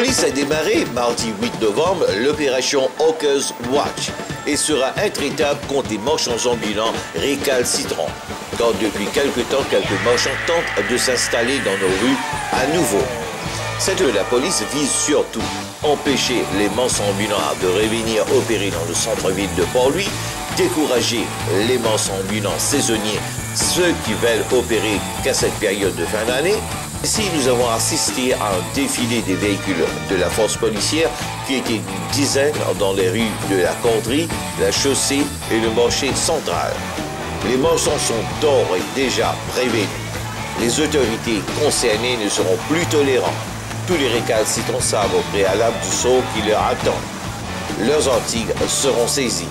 police a démarré, mardi 8 novembre, l'opération Hawkers Watch et sera intraitable contre des marchands ambulants récalcitrants. Car depuis quelque temps, quelques marchands tentent de s'installer dans nos rues à nouveau. C'est que la police vise surtout empêcher les marchands ambulants de revenir opérer dans le centre-ville de Port-Louis, décourager les marchands ambulants saisonniers, ceux qui veulent opérer qu'à cette période de fin d'année. Ici, nous avons assisté à un défilé des véhicules de la force policière qui était une dizaine dans les rues de la Corderie, la chaussée et le marché central. Les marchands sont d'ores et déjà prévenus. Les autorités concernées ne seront plus tolérantes. Tous les récalcitrants savent au préalable du sort qui leur attend. Leurs articles seront saisis.